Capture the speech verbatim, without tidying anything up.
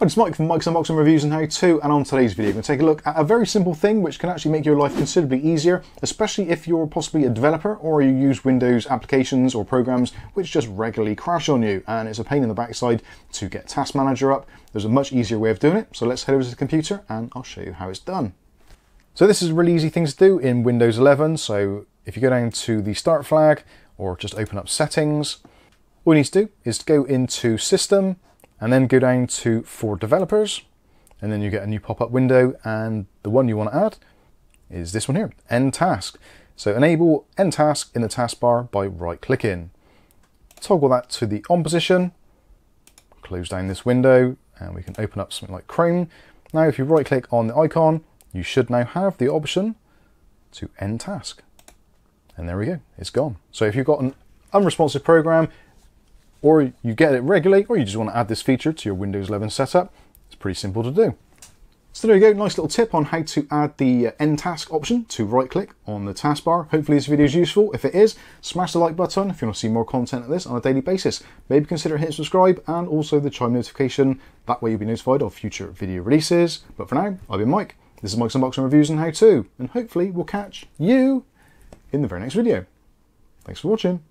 Hi, it's Mike from Mike's Unboxing Reviews and How To, and on today's video, we're going to take a look at a very simple thing which can actually make your life considerably easier, especially if you're possibly a developer or you use Windows applications or programs which just regularly crash on you, and it's a pain in the backside to get Task Manager up. There's a much easier way of doing it, so let's head over to the computer and I'll show you how it's done. So this is a really easy thing to do in Windows eleven, so if you go down to the Start flag or just open up Settings, all you need to do is to go into System, and then go down to For Developers, and then you get a new pop-up window, and the one you want to add is this one here, End Task. So enable End Task in the taskbar by right-clicking. Toggle that to the on position, close down this window, and we can open up something like Chrome. Now if you right-click on the icon, you should now have the option to End Task. And there we go, it's gone. So if you've got an unresponsive program, or you get it regularly, or you just want to add this feature to your Windows eleven setup, it's pretty simple to do. So there you go, nice little tip on how to add the End Task option to right click on the taskbar. Hopefully this video is useful. If it is, smash the like button if you want to see more content like this on a daily basis. Maybe consider hitting subscribe and also the chime notification, that way you'll be notified of future video releases. But for now, I've been Mike, this is Mike's Unboxing Reviews and How To, and hopefully we'll catch you in the very next video. Thanks for watching.